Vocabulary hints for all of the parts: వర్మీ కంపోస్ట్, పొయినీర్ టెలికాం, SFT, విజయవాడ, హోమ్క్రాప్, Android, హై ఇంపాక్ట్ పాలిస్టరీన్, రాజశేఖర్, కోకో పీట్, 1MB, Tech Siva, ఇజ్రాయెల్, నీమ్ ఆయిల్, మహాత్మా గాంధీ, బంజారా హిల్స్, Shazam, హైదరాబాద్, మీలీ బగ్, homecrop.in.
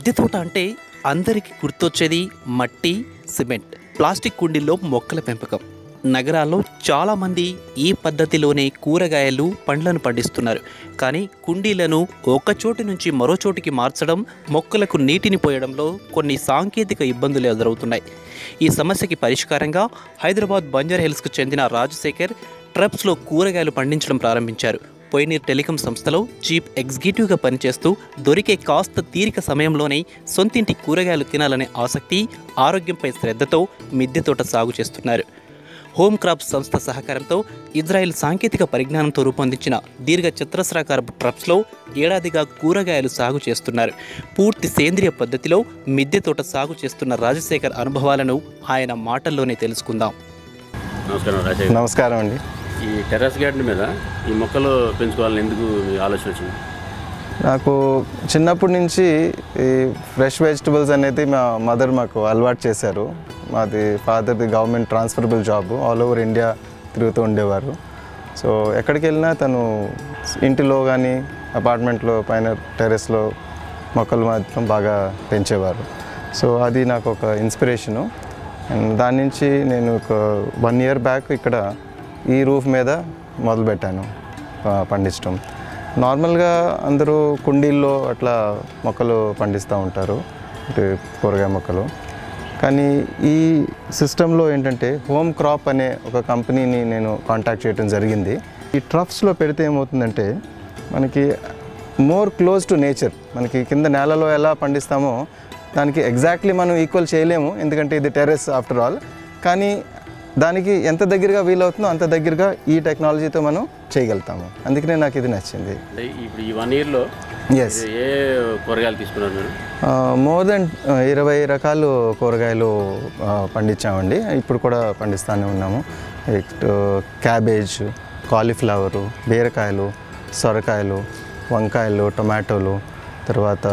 మిద్దె తోట అంటే అందరికీ గుర్తొచ్చేది మట్టి, సిమెంట్, ప్లాస్టిక్ కుండీల్లో మొక్కల పెంపకం. నగరాల్లో చాలామంది ఈ పద్ధతిలోనే కూరగాయలు, పండ్లను పండిస్తున్నారు. కానీ కుండీలను ఒకచోటి నుంచి మరో చోటికి మార్చడం, మొక్కలకు నీటిని పోయడంలో కొన్ని సాంకేతిక ఇబ్బందులు ఎదురవుతున్నాయి. ఈ సమస్యకి పరిష్కారంగా హైదరాబాద్ బంజారా హిల్స్కు చెందిన రాజశేఖర్ ట్రప్స్లో కూరగాయలు పండించడం ప్రారంభించారు. పోయినీర్ టెలికాం సంస్థలో చీఫ్ ఎగ్జిక్యూటివ్గా పనిచేస్తూ దొరికే కాస్త తీరిక సమయంలోనే సొంతింటి కూరగాయలు తినాలనే ఆసక్తి, ఆరోగ్యంపై శ్రద్ధతో మిద్దె తోట సాగు చేస్తున్నారు. హోమ్ క్రాప్ సంస్థ సహకారంతో ఇజ్రాయెల్ సాంకేతిక పరిజ్ఞానంతో రూపొందించిన దీర్ఘ చతురస్రాకారపు ట్రప్స్లో ఏడాదిగా కూరగాయలు సాగు చేస్తున్నారు. పూర్తి సేంద్రియ పద్ధతిలో మిద్దె తోట సాగు చేస్తున్న రాజశేఖర్ అనుభవాలను ఆయన మాటల్లోనే తెలుసుకుందాం. నమస్కారం. నమస్కారం అండి. ఈ టెర్రస్ గార్డెన్ మీద ఈ మొక్కలు పెంచుకోవాలని ఎందుకు ఆలోచన వచ్చింది? నాకు చిన్నప్పటి నుంచి ఈ ఫ్రెష్ వెజిటబుల్స్ అనేది మా మదర్ మాకు అలవాటు చేశారు. మాది ఫాదర్ది government transferable job, all over India తిరుగుతూ ఉండేవారు. సో ఎక్కడికి వెళ్ళినా తను ఇంటిలో కానీ అపార్ట్మెంట్లో పైన టెర్రస్లో మొక్కలు మాత్రం బాగా పెంచేవారు. సో అది నాకు ఒక ఇన్స్పిరేషను. అండ్ దాని నుంచి నేను ఒక 1 year బ్యాక్ ఇక్కడ ఈ రూఫ్ మీద మొదలుపెట్టాను పండించడం. నార్మల్గా అందరూ కుండీల్లో అట్లా మొక్కలు పండిస్తూ ఉంటారు, అంటే కూరగాయ మొక్కలు. కానీ ఈ సిస్టంలో ఏంటంటే హోమ్ క్రాప్ అనే ఒక కంపెనీని నేను కాంటాక్ట్ చేయడం జరిగింది. ఈ ట్రఫ్స్లో పెడితే ఏమవుతుందంటే మనకి మోర్ క్లోజ్ టు నేచర్. మనకి కింద నేలలో ఎలా పండిస్తామో దానికి ఎగ్జాక్ట్లీ మనం ఈక్వల్ చేయలేము, ఎందుకంటే ఇది టెర్రస్ ఆఫ్టర్ ఆల్. కానీ దానికి ఎంత దగ్గరగా వీలవుతుందో అంత దగ్గరగా ఈ టెక్నాలజీతో మనం చేయగలుగుతాము. అందుకనే నాకు ఇది నచ్చింది. ఇప్పుడు ఈ 1 yearలో ఏ కూరగాయలు తీసుకున్నారు మీరు? మోర్ దెన్ 20 రకాలు కూరగాయలు పండించామండి. ఇప్పుడు కూడా పండిస్తూనే ఉన్నాము. క్యాబేజ్, కాలీఫ్లవరు, బీరకాయలు, సొరకాయలు, వంకాయలు, టొమాటోలు, తర్వాత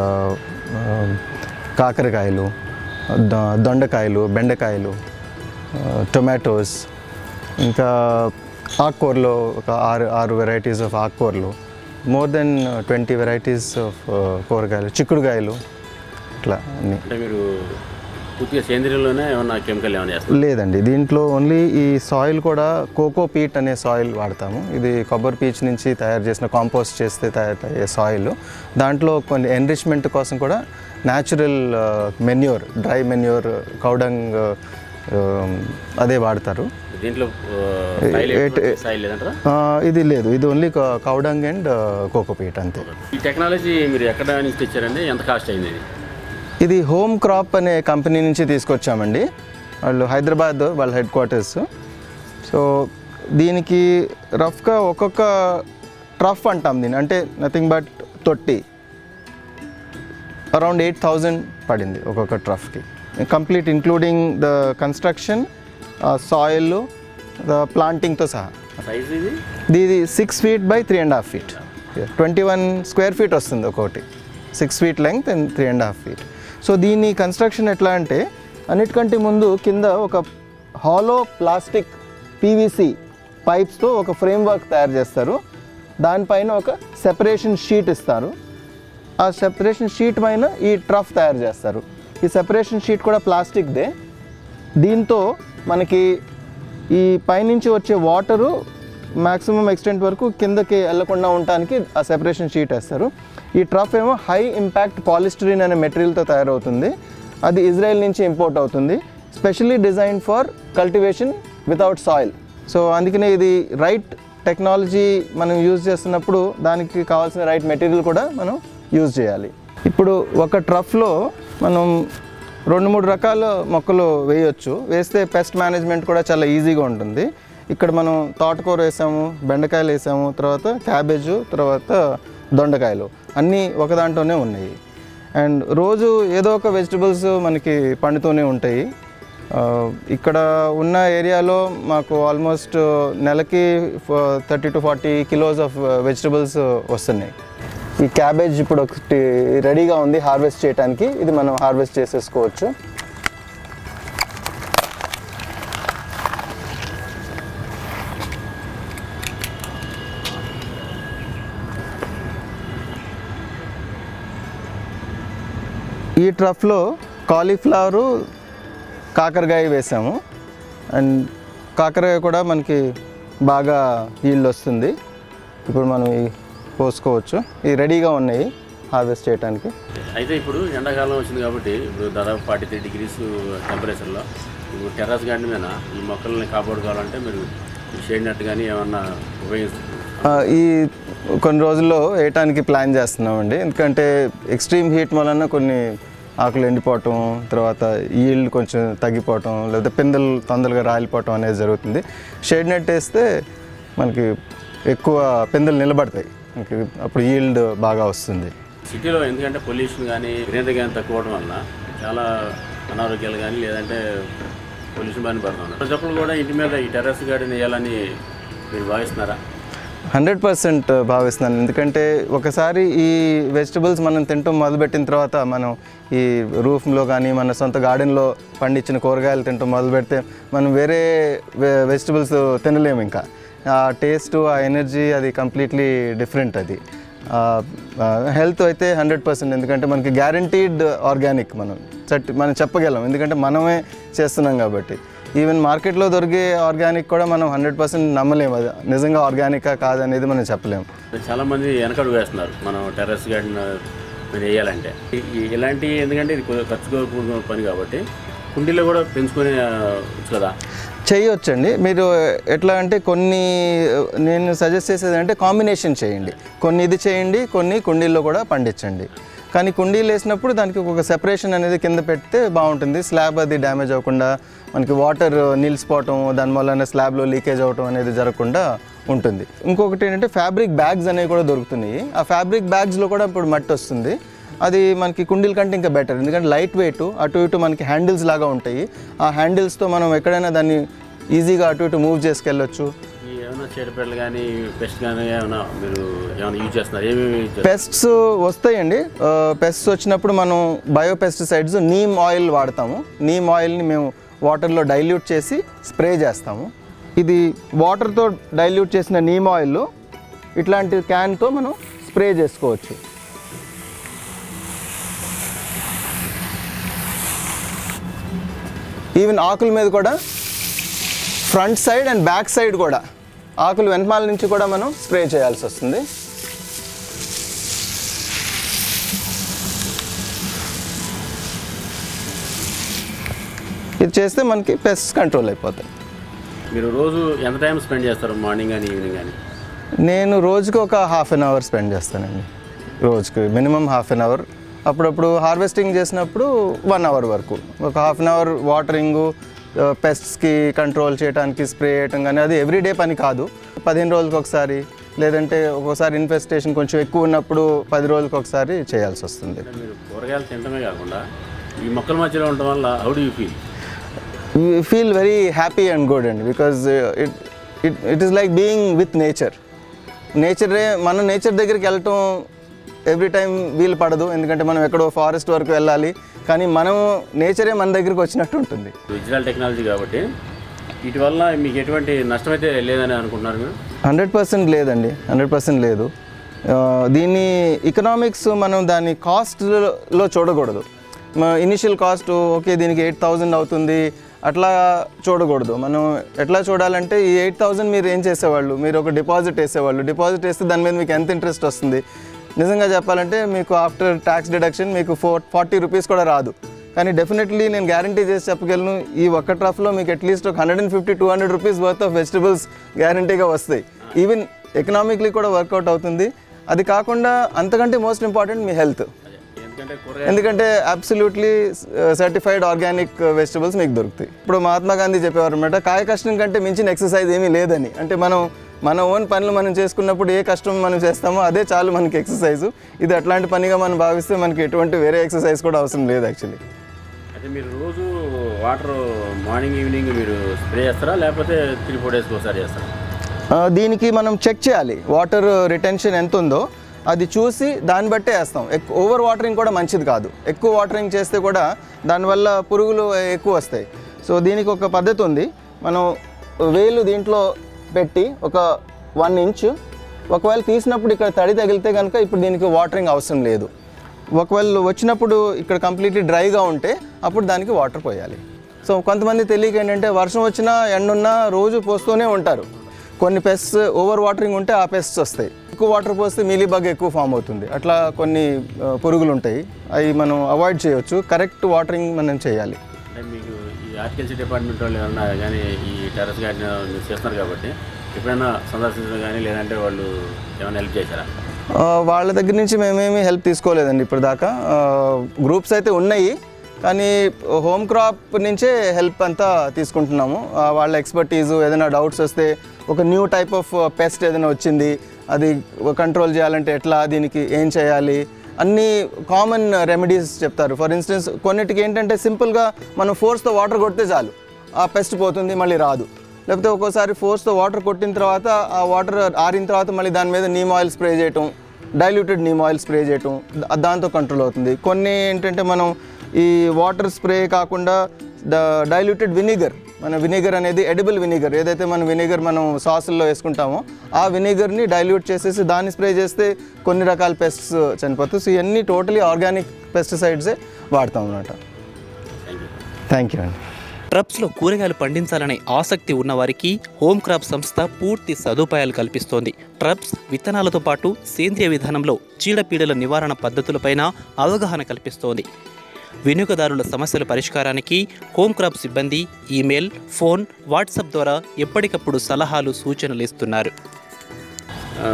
కాకరకాయలు, దొండకాయలు, బెండకాయలు, టొమాటోస్, ఇంకా ఆకుకూరలో ఒక 6 varieties ఆఫ్ ఆకుకూరలు, మోర్ దెన్ 20 varieties ఆఫ్ కూరగాయలు, చిక్కుడుకాయలు, ఇట్లా అన్నీ. అంటే మీరు పూర్తిగా సేంద్రియంలోనే ఏమన్నా కెమికల్ ఏమైనా చేస్తారు? లేదండి, దీంట్లో ఓన్లీ ఈ సాయిల్ కూడా కోకో పీట్ అనే సాయిల్ వాడతాము. ఇది కొబ్బరి పీచు నుంచి తయారు చేసిన కాంపోస్ట్ చేస్తే తయారయ్యే సాయిల్. దాంట్లో కొన్ని ఎన్రిచ్మెంట్ కోసం కూడా natural manure, dry manure, cow dung అదే వాడతారు. దీంట్లో ఇది లేదు, ఇది ఓన్లీ కౌడంగ్ అండ్ కోకోపీట్ అంతే. ఈ టెక్నాలజీ మీరు ఎక్కడ నుంచి తెచ్చారండి? ఎంత కాస్ట్ అయింది? ఇది హోమ్ క్రాప్ అనే కంపెనీ నుంచి తీసుకొచ్చామండి. వాళ్ళు హైదరాబాద్ వాళ్ళ హెడ్ క్వార్టర్స్. సో దీనికి రఫ్గా ఒక్కొక్క ట్రఫ్ అంటాం దీని, అంటే నథింగ్ బట్ తొట్టి, అరౌండ్ 8,000 పడింది ఒక్కొక్క ట్రఫ్కి, complete including the construction, soil, the ప్లాంటింగ్తో సహా. ఇది 6 feet by 3.5 feet, 21 square feet వస్తుంది ఒక్కొక్కటి. 6 feet length and 3.5 feet. So దీని కన్స్ట్రక్షన్ ఎట్లా అంటే అన్నిటికంటే ముందు కింద ఒక హాలో ప్లాస్టిక్ పీవీసీ పైప్స్తో ఒక ఫ్రేమ్వర్క్ తయారు చేస్తారు. దానిపైన ఒక సెపరేషన్ షీట్ ఇస్తారు. ఆ సెపరేషన్ షీట్ పైన ఈ ట్రఫ్ తయారు చేస్తారు. ఈ సెపరేషన్ షీట్ కూడా ప్లాస్టిక్దే. దీంతో మనకి ఈ పైనుంచి వచ్చే వాటరు మ్యాక్సిమం ఎక్స్టెంట్ వరకు కిందకి వెళ్ళకుండా ఉండడానికి ఆ సెపరేషన్ షీట్ వేస్తారు. ఈ ట్రఫ్ ఏమో హై ఇంపాక్ట్ పాలిస్టరీన్ అనే మెటీరియల్తో తయారవుతుంది. అది ఇజ్రాయెల్ నుంచి ఇంపోర్ట్ అవుతుంది, specially design for cultivation without soil. So అందుకనే ఇది రైట్ టెక్నాలజీ మనం యూజ్ చేస్తున్నప్పుడు దానికి కావాల్సిన రైట్ మెటీరియల్ కూడా మనం యూజ్ చేయాలి. ఇప్పుడు ఒక ట్రఫ్లో మనం 2-3 రకాల మొక్కలు వేయొచ్చు. వేస్తే పెస్ట్ మేనేజ్మెంట్ కూడా చాలా ఈజీగా ఉంటుంది. ఇక్కడ మనం తోటకూర వేసాము, బెండకాయలు వేసాము, తర్వాత క్యాబేజు, తర్వాత దొండకాయలు, అన్నీ ఒక దాంట్లోనే ఉన్నాయి. అండ్ రోజు ఏదో ఒక వెజిటబుల్స్ మనకి పండుతూనే ఉంటాయి. ఇక్కడ ఉన్న ఏరియాలో మాకు ఆల్మోస్ట్ నెలకి 30 to 40 kilos ఆఫ్ వెజిటబుల్స్ వస్తున్నాయి. ఈ క్యాబేజ్ ఇప్పుడు ఒకటి రెడీగా ఉంది హార్వెస్ట్ చేయడానికి. ఇది మనం హార్వెస్ట్ చేసేసుకోవచ్చు. ఈ ట్రఫ్లో కాలీఫ్లవరు, కాకరకాయ వేసాము. అండ్ కాకరకాయ కూడా మనకి బాగా ఈల్డ్ వస్తుంది. ఇప్పుడు మనం కోసుకోవచ్చు, ఇవి రెడీగా ఉన్నాయి హార్వెస్ట్ చేయడానికి. అయితే ఇప్పుడు ఎండాకాలం వచ్చింది కాబట్టి ఇప్పుడు దాదాపు 43 డిగ్రీస్ టెంపరేచర్లో ఇప్పుడు టెర్రస్ గార్డెన్ మీద ఈ మొక్కల్ని కాపాడుకోవాలంటే మీరు షేడ్ నెట్ కానీ ఏమన్నా ఉపయోగిస్తుంది? ఈ కొన్ని రోజుల్లో వేయటానికి ప్లాన్ చేస్తున్నామండి. ఎందుకంటే ఎక్స్ట్రీమ్ హీట్ వలన కొన్ని ఆకులు ఎండిపోవటం, తర్వాత ఈల్డ్ కొంచెం తగ్గిపోవటం, లేదా పిందెలు తొందరగా రాలిపోవటం అనేది జరుగుతుంది. షేడ్ నెట్ వేస్తే మనకి ఎక్కువ పిందెలు నిలబడతాయి, అప్పుడు ఈల్డ్ బాగా వస్తుంది. సిటీలో ఎందుకంటే పొల్యూషన్ కానీ గ్రీనరీ కానీ తక్కువ అవడం వల్ల చాలా అనారోగ్యాలు కానీ లేదంటే పొల్యూషన్ బాగా పడుతుంది. ప్రతి ఒక్కరు కూడా ఇంటి మీద ఈ టెర్రస్ గార్డెన్ వేయాలని మీరు భావిస్తున్నారా? 100% భావిస్తున్నాను. ఎందుకంటే ఒకసారి ఈ వెజిటబుల్స్ మనం తింటాం మొదలుపెట్టిన తర్వాత మనం ఈ రూఫ్లో కానీ మన సొంత గార్డెన్లో పండించిన కూరగాయలు తింటాం మొదలు పెడితే మనం వేరే వెజిటబుల్స్ తినలేము. ఇంకా ఆ టేస్ట్, ఆ ఎనర్జీ అది కంప్లీట్లీ డిఫరెంట్. అది హెల్త్ అయితే 100%. ఎందుకంటే మనకి గ్యారంటీడ్ ఆర్గానిక్ మనం చెప్పగలం, ఎందుకంటే మనమే చేస్తున్నాం కాబట్టి. ఈవెన్ మార్కెట్లో దొరికే ఆర్గానిక్ కూడా మనం 100% నమ్మలేము, అది నిజంగా ఆర్గానికా కాదనేది మనం చెప్పలేము. చాలామంది వెనకడుగు వేస్తున్నారు మనం టెర్రస్ గార్డెన్ వేయాలంటే. ఇలాంటి ఎందుకంటే ఇది ఖర్చుతో కూడిన పని కాబట్టి కుండీలో కూడా పెంచుకునే కదా చేయొచ్చండి. మీరు ఎట్లా అంటే కొన్ని నేను సజెస్ట్ చేసేది అంటే కాంబినేషన్ చేయండి, కొన్ని ఇది చేయండి, కొన్ని కుండీల్లో కూడా పండించండి. కానీ కుండీలు వేసినప్పుడు దానికి ఒక సెపరేషన్ అనేది కింద పెడితే బాగుంటుంది. స్లాబ్ అది డ్యామేజ్ అవ్వకుండా, మనకి వాటర్ నిలిచిపోవటం, దానివల్ల స్లాబ్లో లీకేజ్ అవ్వటం అనేది జరగకుండా ఉంటుంది. ఇంకొకటి ఏంటంటే ఫ్యాబ్రిక్ బ్యాగ్స్ అనేవి కూడా దొరుకుతున్నాయి. ఆ ఫ్యాబ్రిక్ బ్యాగ్స్లో కూడా ఇప్పుడు మట్టి వస్తుంది. అది మనకి కుండీల కంటే ఇంకా బెటర్, ఎందుకంటే లైట్ వెయిట్, అటు ఇటు మనకి హ్యాండిల్స్ లాగా ఉంటాయి. ఆ హ్యాండిల్స్తో మనం ఎక్కడైనా దాన్ని ఈజీగా అటు ఇటు మూవ్ చేసుకెళ్ళొచ్చు. పెస్ట్స్ వస్తాయండి. పెస్ట్స్ వచ్చినప్పుడు మనం బయో పెస్టిసైడ్స్ నీమ్ ఆయిల్ వాడతాము. నీమ్ ఆయిల్ని మేము వాటర్లో డైల్యూట్ చేసి స్ప్రే చేస్తాము. ఇది వాటర్తో డైల్యూట్ చేసిన నీమ్ ఆయిల్ ఇట్లాంటి క్యాన్తో మనం స్ప్రే చేసుకోవచ్చు. ఈవెన్ ఆకుల మీద కూడా front side and back side కూడా, ఆకులు వెనకాల నుంచి కూడా మనం స్ప్రే చేయాల్సి వస్తుంది. ఇది చేస్తే మనకి పెస్ట్ కంట్రోల్ అయిపోతాయి. మీరు రోజు ఎంత టైం స్పెండ్ చేస్తారు, మార్నింగ్ కానీ ఈవినింగ్ కానీ? నేను రోజుకి ఒక 1/2 అవర్ స్పెండ్ చేస్తానండి. రోజుకి మినిమం 1/2 అవర్, అప్పుడప్పుడు హార్వెస్టింగ్ చేసినప్పుడు 1 అవర్ వరకు. ఒక 1/2 అవర్ వాటరింగు, పెస్ట్స్కి కంట్రోల్ చేయడానికి స్ప్రే చేయటం కానీ, అది ఎవ్రీడే పని కాదు. 15 రోజులకు ఒకసారి, లేదంటే ఒక్కోసారి ఇన్ఫెస్టేషన్ కొంచెం ఎక్కువ ఉన్నప్పుడు 10 రోజులకు ఒకసారి చేయాల్సి వస్తుంది. కూరగాయలు తినడమే కాకుండా ఈ మొక్కల మధ్యలో ఉండడం వల్ల how do you feel? You feel very happy and good అండి, because it is like being with nature. నేచరే, మనం నేచర్ దగ్గరికి వెళ్ళటం ఎవ్రీ టైం వీలు పడదు, ఎందుకంటే మనం ఎక్కడో ఫారెస్ట్ వరకు వెళ్ళాలి. కానీ మనం నేచరే మన దగ్గరికి వచ్చినట్టు ఉంటుంది. డిజిటల్ టెక్నాలజీ కాబట్టి వీటి వల్ల మీకు ఎటువంటి నష్టం అయితే లేదని అనుకుంటున్నారు మీరు? 100% లేదండి, 100% లేదు. దీన్ని ఎకనామిక్స్ మనం దాని కాస్ట్లో చూడకూడదు. ఇనిషియల్ కాస్ట్ ఓకే దీనికి 8000 అవుతుంది అట్లా చూడకూడదు. మనం ఎట్లా చూడాలంటే ఈ 8000 మీరు ఏం చేసేవాళ్ళు, మీరు ఒక డిపాజిట్ వేసేవాళ్ళు. డిపాజిట్ వేస్తే దాని మీద మీకు ఎంత ఇంట్రెస్ట్ వస్తుంది? నిజంగా చెప్పాలంటే మీకు ఆఫ్టర్ ట్యాక్స్ డిడక్షన్ మీకు 40 రూపీస్ కూడా రాదు. కానీ డెఫినెట్లీ నేను గ్యారంటీ చేసి చెప్పగలను, ఈ ఒక్క ట్రఫ్లో మీకు అట్లీస్ట్ ఒక 150-200 రూపీస్ వర్త్ ఆఫ్ వెజిటబుల్స్ గ్యారంటీగా వస్తాయి. ఈవెన్ ఎకనామిక్లీ కూడా వర్కౌట్ అవుతుంది. అది కాకుండా అంతకంటే మోస్ట్ ఇంపార్టెంట్ మీ హెల్త్, ఎందుకంటే అబ్సల్యూట్లీ సర్టిఫైడ్ ఆర్గానిక్ వెజిటబుల్స్ మీకు దొరుకుతాయి. ఇప్పుడు మహాత్మా గాంధీ చెప్పేవారు అనమాట, కాయ కష్టం కంటే మించిన ఎక్సర్సైజ్ ఏమీ లేదని. అంటే మనం మన ఓన్ పనులు మనం చేసుకున్నప్పుడు ఏ కష్టం మనం చేస్తామో అదే చాలు మనకి ఎక్సర్సైజు. ఇది అట్లాంటి పనిగా మనం భావిస్తే మనకి ఎటువంటి వేరే ఎక్సర్సైజ్ కూడా అవసరం లేదు యాక్చువల్లీ. అయితే మీరు రోజు వాటర్ మార్నింగ్ ఈవినింగ్ మీరు స్ప్రే చేస్తారా, లేకపోతే 3-4 డేస్కి ఒకసారి చేస్తారా? దీనికి మనం చెక్ చేయాలి వాటర్ రిటెన్షన్ ఎంత ఉందో, అది చూసి దాన్ని బట్టే వేస్తాం. ఓవర్ వాటరింగ్ కూడా మంచిది కాదు. ఎక్కువ వాటరింగ్ చేస్తే కూడా దానివల్ల పురుగులు ఎక్కువ వస్తాయి. సో దీనికి ఒక పద్ధతి ఉంది. మనం వేలు దీంట్లో పెట్టి ఒక 1 ఇంచ్, ఒకవేళ తీసినప్పుడు ఇక్కడ తడి తగిలితే కనుక ఇప్పుడు దీనికి వాటరింగ్ అవసరం లేదు. ఒకవేళ వచ్చినప్పుడు ఇక్కడ కంప్లీట్లీ డ్రైగా ఉంటే అప్పుడు దానికి వాటర్ పోయాలి. సో కొంతమంది తెలియక ఏంటంటే వర్షం వచ్చినా ఎండున్నా రోజు పోస్తూనే ఉంటారు. కొన్ని పెస్ట్స్ ఓవర్ వాటరింగ్ ఉంటే ఆ పెస్ట్స్ వస్తాయి. ఎక్కువ వాటర్ పోస్తే మీలీ బగ్ ఎక్కువ ఫామ్ అవుతుంది. అట్లా కొన్ని పురుగులు ఉంటాయి, అవి మనం అవాయిడ్ చేయవచ్చు. కరెక్ట్ వాటరింగ్ మనం చేయాలి. మీకు ఈ హార్టికల్చర్ డిపార్ట్మెంట్ వాళ్ళు ఏమన్నా కానీ ఈ టెర్రస్ గార్డెన్ చేస్తున్నారు కాబట్టి ఎప్పుడైనా సందర్శించడం కానీ లేదంటే వాళ్ళు ఏమైనా హెల్ప్ చేశారా? వాళ్ళ దగ్గర నుంచి మేమేమి హెల్ప్ తీసుకోలేదండి ఇప్పుడు దాకా. గ్రూప్స్ అయితే ఉన్నాయి కానీ హోమ్ క్రాప్ నుంచే హెల్ప్ అంతా తీసుకుంటున్నాము. వాళ్ళ ఎక్స్పర్టీజు, ఏదైనా డౌట్స్ వస్తే ఒక న్యూ టైప్ ఆఫ్ పెస్ట్ ఏదైనా వచ్చింది అది కంట్రోల్ చేయాలంటే ఎట్లా, దీనికి ఏం చేయాలి, అన్ని కామన్ రెమెడీస్ చెప్తారు. ఫర్ ఇన్స్టెన్స్ కొన్నిటికి ఏంటంటే సింపుల్గా మనం ఫోర్స్తో వాటర్ కొడితే చాలు ఆ పెస్ట్ పోతుంది, మళ్ళీ రాదు. లేకపోతే ఒక్కోసారి ఫోర్స్తో వాటర్ కొట్టిన తర్వాత ఆ వాటర్ ఆరిన తర్వాత మళ్ళీ దాని మీద నీమ్ ఆయిల్ స్ప్రే చేయటం, డైల్యూటెడ్ నీమ్ ఆయిల్ స్ప్రే చేయటం, దాంతో కంట్రోల్ అవుతుంది. కొన్ని ఏంటంటే మనం ఈ వాటర్ స్ప్రే కాకుండా డైల్యూటెడ్ వినిగర్, మన వినిగర్ అనేది ఎడిబుల్ వినిగర్, ఏదైతే మన వినిగర్ మనం సాసుల్లో వేసుకుంటామో ఆ వినిగర్ని డైల్యూట్ చేసేసి దాన్ని స్ప్రే చేస్తే కొన్ని రకాల పెస్ట్స్ చనిపోతాయి. సో ఇవన్నీ టోటలీ ఆర్గానిక్ పెస్టిసైడ్సే వాడతాం అన్నమాట. థ్యాంక్ యూ అండి. క్రాప్స్లో కూరగాయలు పండించాలనే ఆసక్తి ఉన్నవారికి హోమ్ క్రాప్ సంస్థ పూర్తి సదుపాయాలు కల్పిస్తోంది. ట్రప్స్ విత్తనాలతో పాటు సేంద్రియ విధానంలో చీడపీడల నివారణ పద్ధతులపైన అవగాహన కల్పిస్తోంది. వినియోగదారుల సమస్యల పరిష్కారానికి హోమ్ క్రాప్ సిబ్బంది ఈమెయిల్, ఫోన్, వాట్సాప్ ద్వారా ఎప్పటికప్పుడు సలహాలు, సూచనలు ఇస్తున్నారు.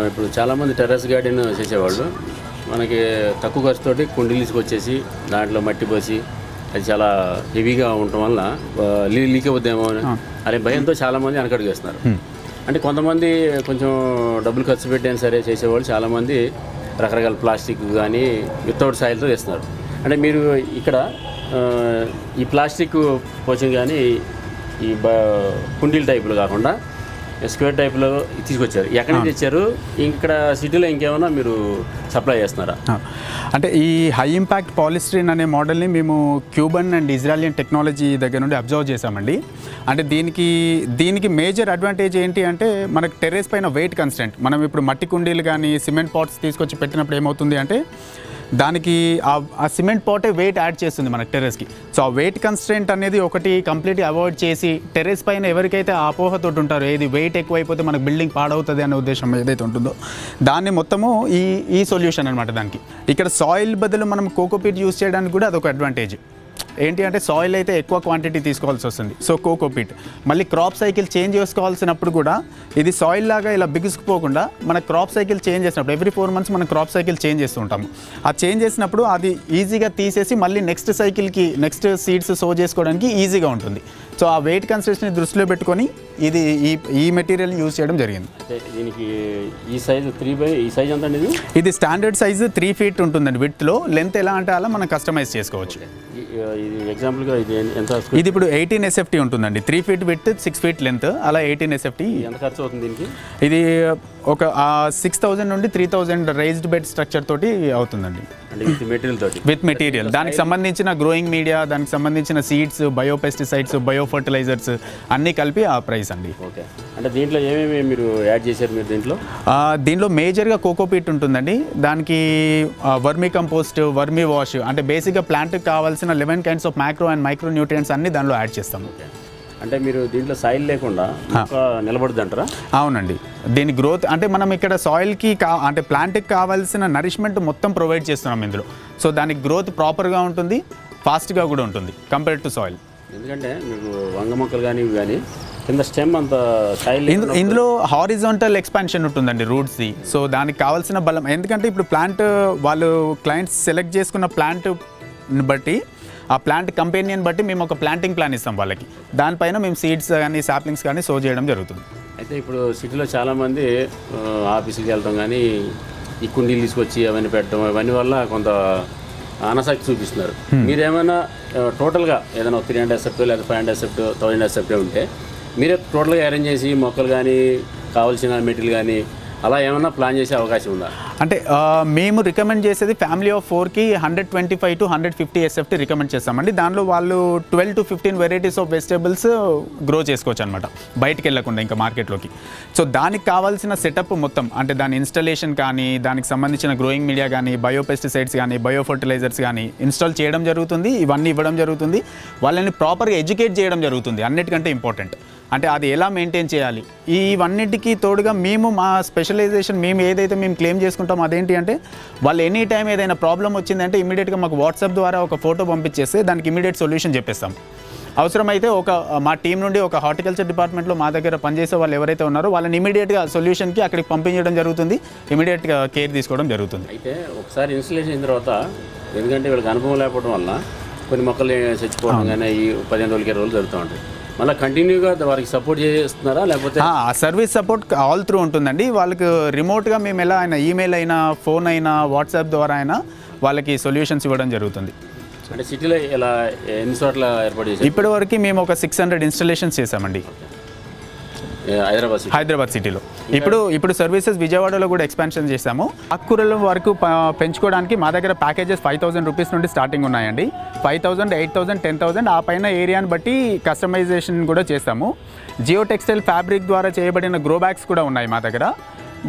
ఇప్పుడు చాలామంది టెర్రస్ గార్డెన్ చేసేవాళ్ళు మనకి తక్కువ ఖర్చుతోటి కుండీలు తీసుకొచ్చేసి దాంట్లో మట్టి పోసి అది చాలా హెవీగా ఉండటం వల్ల లీక్ అవుద్దేమో అనే భయంతో చాలామంది వెనకడుగు వేస్తున్నారు. అంటే కొంతమంది కొంచెం డబ్బులు ఖర్చు పెట్టాను సరే చేసేవాళ్ళు, చాలామంది రకరకాల ప్లాస్టిక్ కానీ వితౌట్ సాయిల్తో వేస్తున్నారు. అంటే మీరు ఇక్కడ ఈ ప్లాస్టిక్ పోచింగ్ కానీ ఈ కుండీల టైపులు కాకుండా స్క్వేర్ టైప్లో తీసుకొచ్చారు, ఎక్కడ నుంచి తెచ్చారు? ఇక్కడ సిటీలో ఇంకేమైనా మీరు సప్లై చేస్తున్నారా? అంటే ఈ హై ఇంపాక్ట్ పాలిస్ట్రీన్ అనే మోడల్ని మేము క్యూబన్ అండ్ ఇజ్రాయలియన్ టెక్నాలజీ దగ్గర నుండి అబ్జర్వ్ చేశామండి. అంటే దీనికి మేజర్ అడ్వాంటేజ్ ఏంటి అంటే మనకు టెర్రస్ పైన వెయిట్ కన్స్టెంట్. మనం ఇప్పుడు మట్టి కుండీలు కానీ సిమెంట్ పాట్స్ తీసుకొచ్చి పెట్టినప్పుడు ఏమవుతుంది అంటే దానికి ఆ సిమెంట్ పాటే వెయిట్ యాడ్ చేస్తుంది మన టెర్రస్కి. సో ఆ వెయిట్ కన్స్టెంట్ అనేది ఒకటి కంప్లీట్గా అవాయిడ్ చేసి టెర్రస్ పైన ఎవరికైతే ఆ అపోహతోటి ఉంటారో ఏది వెయిట్ ఎక్కువైపోతే మనకు బిల్డింగ్ పాడవుతుంది అనే ఉద్దేశం ఏదైతే ఉంటుందో దాన్ని మొత్తము ఈ సొల్యూషన్ అనమాట. దానికి ఇక్కడ సాయిల్ బదులు మనం కోకోపీట్ యూజ్ చేయడానికి కూడా అదొక అడ్వాంటేజ్. ఏంటి అంటే సాయిల్ అయితే ఎక్కువ క్వాంటిటీ తీసుకోవాల్సి వస్తుంది, సో కోకోపీట్. మళ్ళీ క్రాప్ సైకిల్ చేంజ్ చేసుకోవాల్సినప్పుడు కూడా ఇది సాయిల్ లాగా ఇలా బిగుసుకుపోకుండా మన క్రాప్ సైకిల్ చేంజ్ చేసినప్పుడు ఎవ్రీ 4 months మనం క్రాప్ సైకిల్ చేంజ్ చేస్తూ ఉంటాము. ఆ చేంజ్ చేసినప్పుడు అది ఈజీగా తీసేసి మళ్ళీ నెక్స్ట్ సైకిల్కి నెక్స్ట్ సీడ్స్ సో చేసుకోవడానికి ఈజీగా ఉంటుంది. సో ఆ వెయిట్ కన్స్ట్రక్షన్ దృష్టిలో పెట్టుకొని ఇది ఈ మెటీరియల్ని యూజ్ చేయడం జరిగింది. దీనికి ఈ సైజు 3x ఈ సైజ్ ఎంత అండి? ఇది స్టాండర్డ్ సైజు 3 feet ఉంటుందండి విడ్త్లో. లెంత్ ఎలా అంటే అలా మనం కస్టమైజ్ చేసుకోవచ్చు. ఎగ్జాంపుల్గా ఇది ఎంత? ఇది ఇప్పుడు 18 SFT ఉంటుందండి. 3 feet విడ్త్, 6 feet లెంత్, అలా 18 SFT. ఎంత ఖర్చు అవుతుంది దీనికి? ఇది ఒక 6,000 నుండి 3,000 రైజ్డ్ బెడ్ స్ట్రక్చర్ తోటి అవుతుందండి. అంటే విత్ మెటీరియల్ దానికి సంబంధించిన గ్రోయింగ్ మీడియా, దానికి సంబంధించిన seeds, bio pesticides, bio fertilisers అన్నీ కలిపి ఆ ప్రైస్ అండి. ఓకే. అంటే దీంట్లో ఏమేమి మీరు యాడ్ చేశారు మీరు దీంట్లో? దీంట్లో మేజర్గా కోకోపీట్ ఉంటుందండి, దానికి వర్మీ కంపోస్ట్, వర్మీ వాష్, అంటే బేసిక్గా ప్లాంట్కి కావాల్సిన 11 kinds of micro and micro nutrients అన్ని దానిలో యాడ్ చేస్తాము. అంటే మీరు దీంట్లో సాయిల్ లేకుండా నిలబడుతుంటారా? అవునండి. దీని గ్రోత్ అంటే మనం ఇక్కడ సాయిల్కి అంటే ప్లాంట్కి కావాల్సిన నరిష్మెంట్ మొత్తం ప్రొవైడ్ చేస్తున్నాం ఇందులో. సో దానికి గ్రోత్ ప్రాపర్గా ఉంటుంది, ఫాస్ట్గా కూడా ఉంటుంది కంపేర్డ్ టు సాయిల్. ఎందుకంటే మీకు వంగ మొక్కలు కానీ ఇవి కానీ కింద స్టెమ్ అంత సాయిల్, ఇందులో హారిజాంటల్ ఎక్స్పాన్షన్ ఉంటుందండి రూట్స్ది. సో దానికి కావాల్సిన బలం, ఎందుకంటే ఇప్పుడు ప్లాంట్ వాళ్ళు క్లయింట్స్ సెలెక్ట్ చేసుకున్న ప్లాంట్ బట్టి ఆ ప్లాంట్ కంపెనీని బట్టి మేము ఒక ప్లాంటింగ్ ప్లాన్ ఇస్తాం వాళ్ళకి, దానిపైన మేము సీడ్స్ కానీ సాప్లింగ్స్ కానీ సో చేయడం జరుగుతుంది. అయితే ఇప్పుడు సిటీలో చాలామంది ఆఫీసుకి వెళ్ళడం కానీ ఈ కుండీలు తీసుకొచ్చి అవన్నీ పెట్టడం అవన్నీ వల్ల కొంత ఆనాసక్తి చూపిస్తున్నారు. మీరేమైనా టోటల్గా ఏదైనా 300 SFT లేదా 500 SFT 1000 SFT ఉంటే మీరే టోటల్గా అరేంజ్ చేసి మొక్కలు కానీ కావాల్సిన మెటీరియల్ కానీ అలా ఏమైనా ప్లాన్ చేసే అవకాశం ఉందా? అంటే మేము రికమెండ్ చేసేది ఫ్యామిలీ ఆఫ్ 4కి 125 to 150 SFT రికమెండ్ చేస్తామండి. దానిలో వాళ్ళు 12 to 15 varieties of vegetables grow చేసుకోవచ్చు అనమాట, బయటకు వెళ్ళకుండా ఇంకా మార్కెట్లోకి. సో దానికి కావాల్సిన సెటప్ మొత్తం, అంటే దాని ఇన్స్టలేషన్ కానీ, దానికి సంబంధించిన గ్రోయింగ్ మీడియా కానీ, బయో పెస్టిసైడ్స్ కానీ, బయో ఫర్టిలైజర్స్ కానీ ఇన్స్టాల్ చేయడం జరుగుతుంది, ఇవన్నీ ఇవ్వడం జరుగుతుంది. వాళ్ళని ప్రాపర్గా ఎడ్యుకేట్ చేయడం జరుగుతుంది, అన్నిటికంటే ఇంపార్టెంట్. అంటే అది ఎలా మెయింటైన్ చేయాలి, ఇవన్నిటికీ తోడుగా మేము మా స్పెషలైజేషన్ మేము ఏదైతే మేము క్లెయిమ్ చేసుకుంటాం అదేంటి అంటే, వాళ్ళు ఎనీ టైం ఏదైనా ప్రాబ్లం వచ్చిందంటే ఇమీడియట్గా మాకు వాట్సాప్ ద్వారా ఒక ఫోటో పంపించేస్తే దానికి ఇమీడియట్ సొల్యూషన్ చెప్పేస్తాం. అవసరమైతే ఒక మా టీం నుండి ఒక హార్టికల్చర్ డిపార్ట్మెంట్లో మా దగ్గర పనిచేసే వాళ్ళు ఎవరైతే ఉన్నారో వాళ్ళని ఇమీడియట్గా సొల్యూషన్కి అక్కడికి పంపించడం జరుగుతుంది, ఇమీడియట్గా కేర్ తీసుకోవడం జరుగుతుంది. అయితే ఒకసారి ఇన్స్టలేషన్ అయిన తర్వాత, ఎందుకంటే వీళ్ళకి అనుభవం లేకపోవడం వల్ల కొన్ని మొక్కలు చచ్చిపోవడం కానీ ఈ 15 రోజులకి 20 రోజులు జరుగుతూ ఉంటాయి. మళ్ళీ కంటిన్యూగా వారికి సపోర్ట్ చేస్తున్నారా లేకపోతే? సర్వీస్ సపోర్ట్ ఆల్ త్రూ ఉంటుందండి. వాళ్ళకి రిమోట్గా మేము ఎలా అయినా ఈమెయిల్ అయినా ఫోన్ అయినా వాట్సాప్ ద్వారా అయినా వాళ్ళకి సొల్యూషన్స్ ఇవ్వడం జరుగుతుంది. అంటే సిటీలో ఎలా ఎన్ని చోట్ల ఏర్పాటు చేశారు? ఇప్పటివరకు మేము ఒక 600 ఇన్స్టాలేషన్స్ చేసామండి హైదరాబాద్ సిటీలో. ఇప్పుడు సర్వీసెస్ విజయవాడలో కూడా ఎక్స్పాన్షన్ చేసాము. ఆకుకూరల వరకు పెంచుకోవడానికి మా దగ్గర ప్యాకేజెస్ 5000 రూపీస్ నుండి స్టార్టింగ్ ఉన్నాయండి. 5000, 8000, 10000 ఆ పైన ఏరియాని బట్టి కస్టమైజేషన్ కూడా చేస్తాము. జియో టెక్స్టైల్ ఫ్యాబ్రిక్ ద్వారా చేయబడిన గ్రో బ్యాగ్స్ కూడా ఉన్నాయి మా దగ్గర.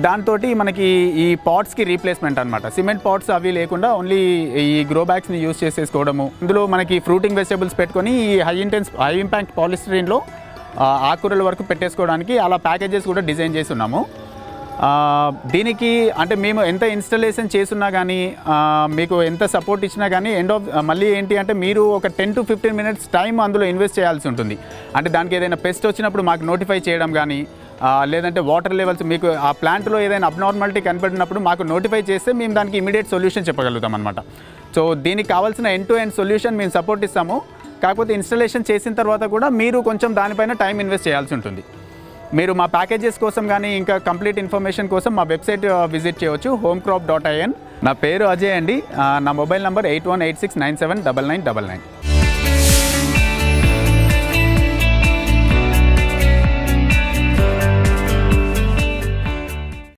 దాంతో మనకి ఈ పాట్స్కి రీప్లేస్మెంట్ అనమాట, సిమెంట్ పాట్స్ అవి లేకుండా ఓన్లీ ఈ గ్రో బ్యాగ్స్ని యూజ్ చేసేసుకోవడము. ఇందులో మనకి ఫ్రూటింగ్ వెజిటబుల్స్ పెట్టుకొని ఈ హై ఇంపాక్ట్ పాలిస్టరీన్లో ఆకుకూరల వరకు పెట్టేసుకోవడానికి అలా ప్యాకేజెస్ కూడా డిజైన్ చేస్తున్నాము. దీనికి అంటే మేము ఎంత ఇన్స్టలేషన్ చేస్తున్నా కానీ, మీకు ఎంత సపోర్ట్ ఇచ్చినా కానీ, మళ్ళీ ఏంటి అంటే మీరు ఒక 10 to 15 minutes టైం అందులో ఇన్వెస్ట్ చేయాల్సి ఉంటుంది. అంటే దానికి ఏదైనా పెస్ట్ వచ్చినప్పుడు మాకు నోటిఫై చేయడం కానీ, లేదంటే వాటర్ లెవెల్స్ మీకు ఆ ప్లాంట్లో ఏదైనా అబ్నార్మాలిటీ కనపడినప్పుడు మాకు నోటిఫై చేస్తే మేము దానికి ఇమీడియట్ సొల్యూషన్ చెప్పగలుగుతాం అనమాట. సో దీనికి కావాల్సిన ఎండ్ టు ఎండ్ సొల్యూషన్ మేము సపోర్ట్ ఇస్తాము. కాకపోతే ఇన్స్టాలేషన్ చేసిన తర్వాత కూడా మీరు కొంచెం దానిపైన టైం ఇన్వెస్ట్ చేయాల్సి ఉంటుంది. మీరు మా ప్యాకేజెస్ కోసం కానీ ఇంకా కంప్లీట్ ఇన్ఫర్మేషన్ కోసం మా వెబ్సైట్ విజిట్ చేయవచ్చు, homecrop.in. నా పేరు అజయ్ అండి. నా మొబైల్ నంబర్ 8186979999.